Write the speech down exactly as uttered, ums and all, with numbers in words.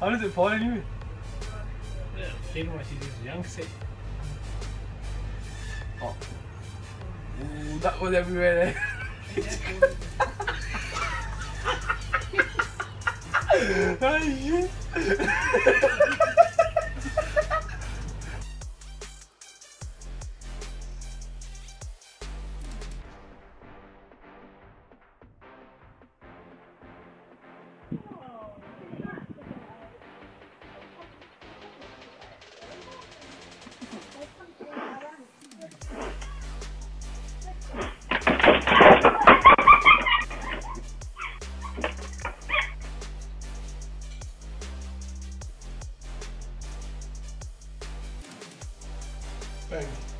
How does it fall anyway? Yeah, she was young sick. Oh. Ooh, that was everywhere there. Oh, shit. Thank you.